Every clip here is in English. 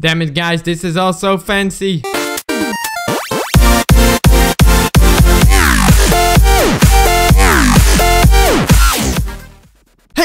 Damn it, guys, this is all so fancy.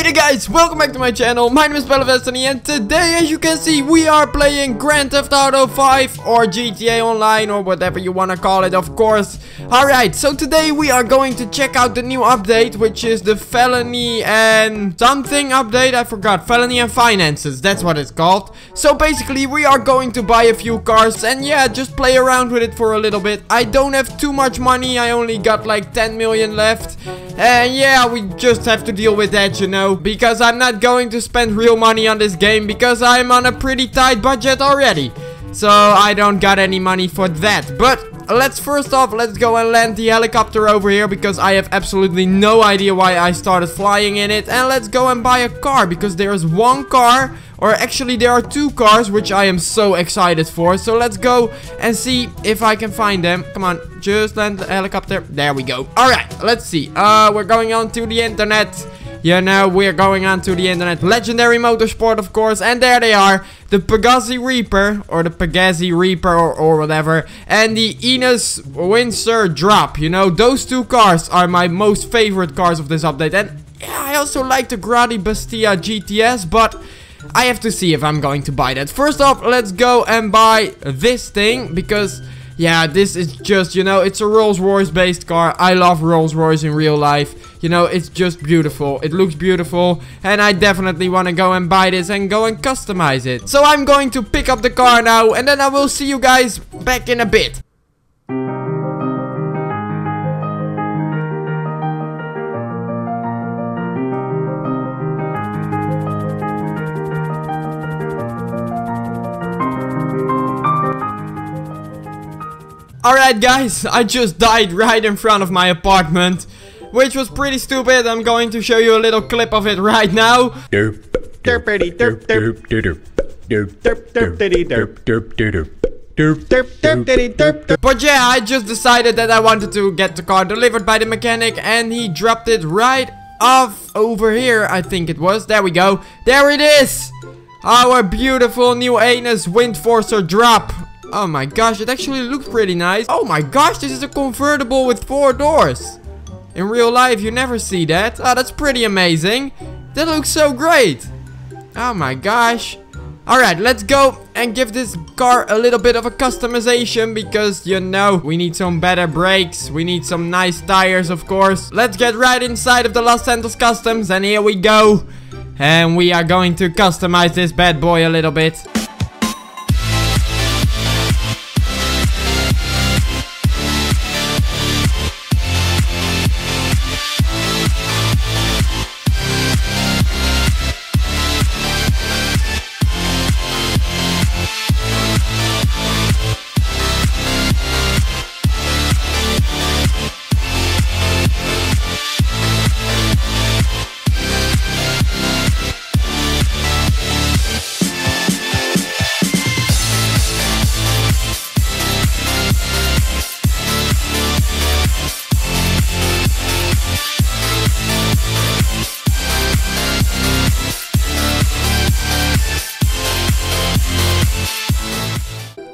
Hey guys, welcome back to my channel. My name is PeliFastiny and today, as you can see, we are playing Grand Theft Auto 5 or GTA Online or whatever you want to call it, of course. Alright, so today we are going to check out the new update, which is the felony and something update. I forgot. Felony and finances, that's what it's called. So basically, we are going to buy a few cars and yeah, just play around with it for a little bit. I don't have too much money. I only got like 10 million left. And yeah, we just have to deal with that, you know. Because I'm not going to spend real money on this game because I'm on a pretty tight budget already. So I don't got any money for that. But let's first off, let's go and land the helicopter over here because I have absolutely no idea why I started flying in it. And let's go and buy a car because there is one car, or actually there are two cars, which I am so excited for. So let's go and see if I can find them. Come on, just land the helicopter. There we go. Alright, let's see. We're going on to the internet. You know, we're going on to the internet. Legendary Motorsport, of course. And there they are. The Pegassi Reaper. Or the Pegassi Reaper or whatever. And the Enus Windsor Drop. You know, those two cars are my most favorite cars of this update. And yeah, I also like the Grotti Bestia GTS. But I have to see if I'm going to buy that. First off, let's go and buy this thing. Because, yeah, this is just, you know, it's a Rolls-Royce based car. I love Rolls-Royce in real life. You know, it's just beautiful. It looks beautiful. And I definitely want to go and buy this and go and customize it. So I'm going to pick up the car now. And then I will see you guys back in a bit. Alright guys, I just died right in front of my apartment. Which was pretty stupid. I'm going to show you a little clip of it right now. But yeah, I just decided that I wanted to get the car delivered by the mechanic and he dropped it right off over here, I think it was. There we go. There it is! Our beautiful new Enus Windsor Drop. Oh my gosh, it actually looks pretty nice. Oh my gosh, this is a convertible with 4 doors. In real life, you never see that. Oh, that's pretty amazing. That looks so great. Oh my gosh. Alright, let's go and give this car a little bit of a customization. Because, you know, we need some better brakes. We need some nice tires, of course. Let's get right inside of the Los Santos Customs. And here we go. And we are going to customize this bad boy a little bit.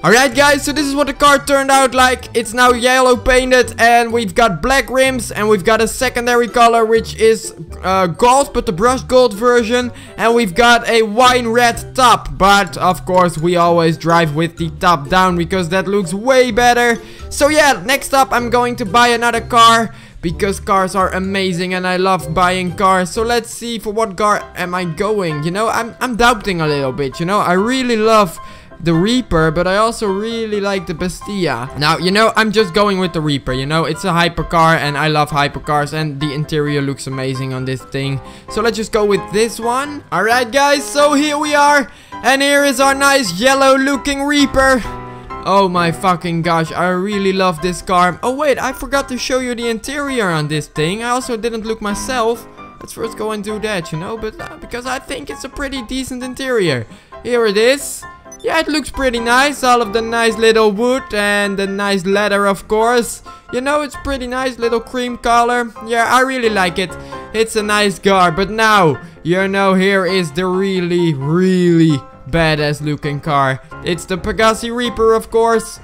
Alright guys, so this is what the car turned out like. It's now yellow painted and we've got black rims and we've got a secondary color which is gold, but the brushed gold version. And we've got a wine red top, but of course we always drive with the top down because that looks way better. So yeah, next up I'm going to buy another car because cars are amazing and I love buying cars. So let's see for what car am I going. You know, I'm doubting a little bit, you know, I really love the Reaper, but I also really like the Bestia. Now, you know, I'm just going with the Reaper, you know, it's a hypercar and I love hypercars and the interior looks amazing on this thing. So let's just go with this one. Alright guys, so here we are and here is our nice yellow looking Reaper. Oh my fucking gosh, I really love this car. Oh wait, I forgot to show you the interior on this thing. I also didn't look myself. Let's first go and do that, you know, but because I think it's a pretty decent interior. Here it is. Yeah, it looks pretty nice, all of the nice little wood and the nice leather, of course. You know, it's pretty nice, little cream color. Yeah, I really like it. It's a nice car, but now, you know, here is the really, really badass looking car. It's the Pegassi Reaper, of course.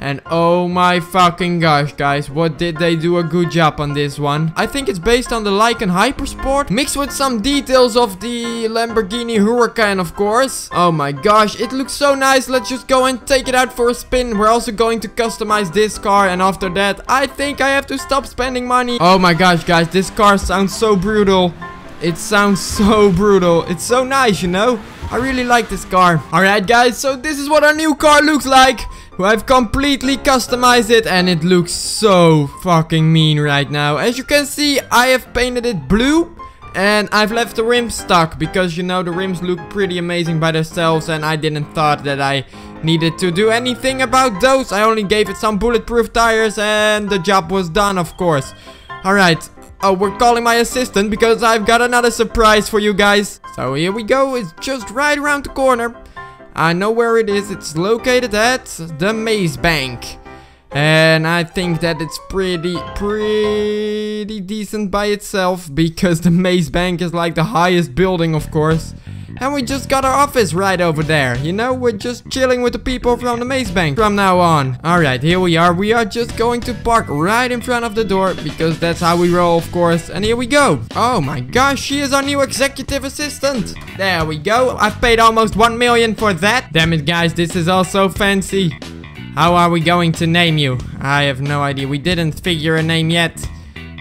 And oh my fucking gosh, guys, what did they do a good job on this one. I think it's based on the Lycan Hypersport, mixed with some details of the Lamborghini Huracan, of course. Oh my gosh, it looks so nice. Let's just go and take it out for a spin. We're also going to customize this car, and after that, I think I have to stop spending money. Oh my gosh, guys, this car sounds so brutal. It sounds so brutal. It's so nice, you know. I really like this car. Alright, guys, so this is what our new car looks like. I've completely customized it, and it looks so fucking mean right now. As you can see, I have painted it blue, and I've left the rims stuck because, you know, the rims look pretty amazing by themselves, and I didn't thought that I needed to do anything about those. I only gave it some bulletproof tires, and the job was done, of course. Alright. Oh, we're calling my assistant because I've got another surprise for you guys. So here we go. It's just right around the corner. I know where it is. It's located at the Maze Bank. And I think that it's pretty decent by itself, because the Maze Bank is like the highest building, of course. And we just got our office right over there. You know, we're just chilling with the people from the Maze Bank from now on. Alright, here we are. We are just going to park right in front of the door, because that's how we roll, of course. And here we go. Oh my gosh, she is our new executive assistant. There we go. I've paid almost 1 million for that. Damn it, guys, this is all so fancy. How are we going to name you? I have no idea. We didn't figure a name yet.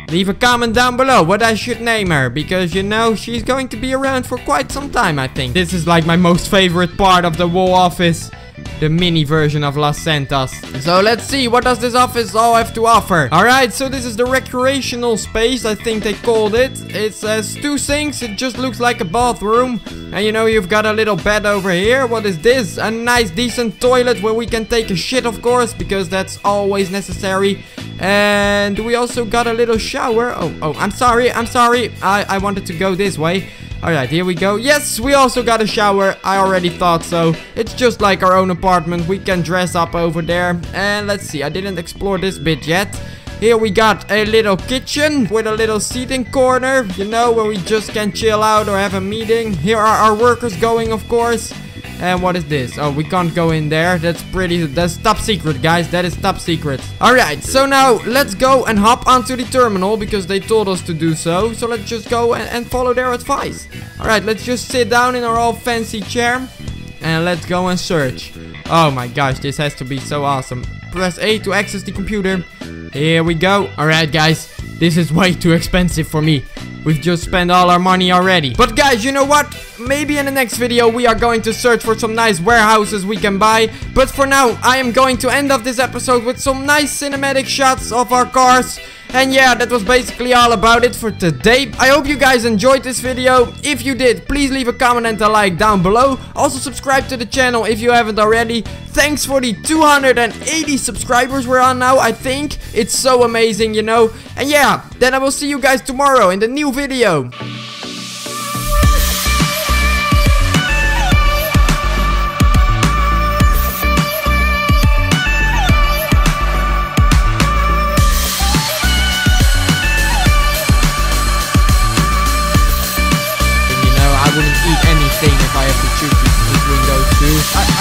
Leave a comment down below what I should name her, because, you know, she's going to be around for quite some time, I think. This is like my most favorite part of the whole office, the mini version of Los Santos. So let's see, what does this office all have to offer? Alright, so this is the recreational space, I think they called it. It has two sinks, it just looks like a bathroom. And you know, you've got a little bed over here. What is this? A nice decent toilet where we can take a shit, of course, because that's always necessary. And we also got a little shower. Oh, I'm sorry. I wanted to go this way. Alright, here we go. Yes, we also got a shower. I already thought so. It's just like our own apartment. We can dress up over there. And let's see, I didn't explore this bit yet. Here we got a little kitchen with a little seating corner, you know, where we just can chill out or have a meeting. Here are our workers going, of course. And what is this? Oh, we can't go in there. That's top secret, guys. That is top secret. Alright, so now let's go and hop onto the terminal, because they told us to do so. So let's just go and follow their advice. Alright, let's just sit down in our all fancy chair. And let's go and search. Oh my gosh, this has to be so awesome. Press A to access the computer. Here we go. Alright, guys. This is way too expensive for me. We've just spent all our money already. But guys, you know what? Maybe in the next video we are going to search for some nice warehouses we can buy. But for now, I am going to end off this episode with some nice cinematic shots of our cars. And yeah, that was basically all about it for today. I hope you guys enjoyed this video. If you did, please leave a comment and a like down below. Also subscribe to the channel if you haven't already. Thanks for the 280 subscribers we're on now, I think. It's so amazing, you know. And yeah, then I will see you guys tomorrow in the new video.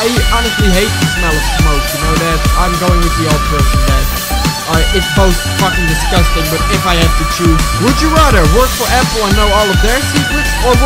I honestly hate the smell of smoke, you know that? I'm going with the old person that. It's both fucking disgusting, but if I have to choose, would you rather work for Apple and know all of their secrets, or